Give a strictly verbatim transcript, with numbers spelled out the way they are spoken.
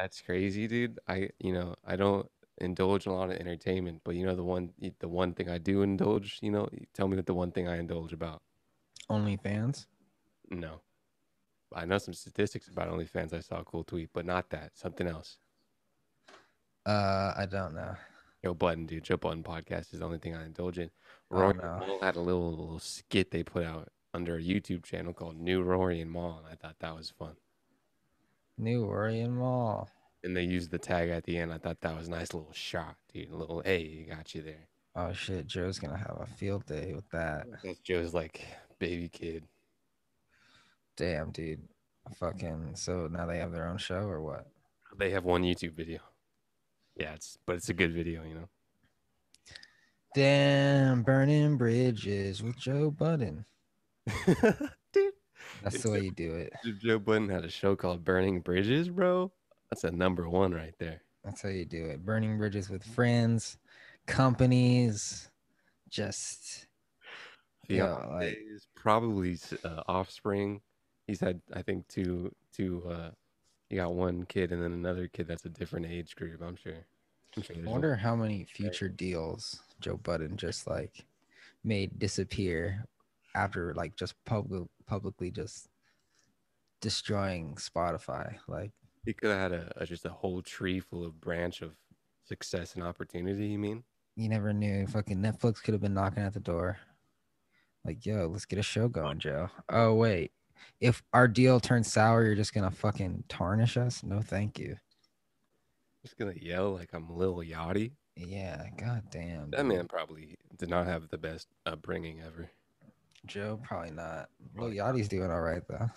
That's crazy, dude. I, you know, I don't indulge in a lot of entertainment, but you know the one, the one thing I do indulge. You know, tell me what the one thing I indulge about. OnlyFans? No, I know some statistics about OnlyFans. I saw a cool tweet, but not that. Something else. Uh, I don't know. Joe Budden, dude. Joe Budden Podcast is the only thing I indulge in. Rory and Mal had a little little skit they put out under a YouTube channel called New Rory and Mal, and I thought that was fun. New Rory and Mal. And they used the tag at the end. I thought that was a nice little shot, dude. A little, hey, got you there. Oh, shit. Joe's going to have a field day with that. That's Joe's, like, baby kid. Damn, dude. Fucking, so now they have their own show or what? They have one YouTube video. Yeah, it's but it's a good video, you know? Damn, Burning Bridges with Joe Budden. Dude. That's if the way you do it. Joe Budden had a show called Burning Bridges, bro. That's a number one right there. That's how you do it. Burning bridges with friends, companies, just you know, like probably uh, offspring. He's had, I think, two, two. Uh, you got one kid and then another kid that's a different age group. I'm sure. I'm sure I wonder one. how many future deals Joe Budden just like made disappear after like just public publicly just destroying Spotify. Like he could have had a, a just a whole tree full of branch of success and opportunity. You mean you never knew? Fucking Netflix could have been knocking at the door. Like, yo, let's get a show going, Joe. Oh wait, if our deal turns sour, you're just gonna fucking tarnish us? No, thank you. Just gonna yell like I'm Lil Yachty. Yeah, goddamn. That man probably did not have the best upbringing ever. Joe, probably not. Lil Yachty's doing all right though.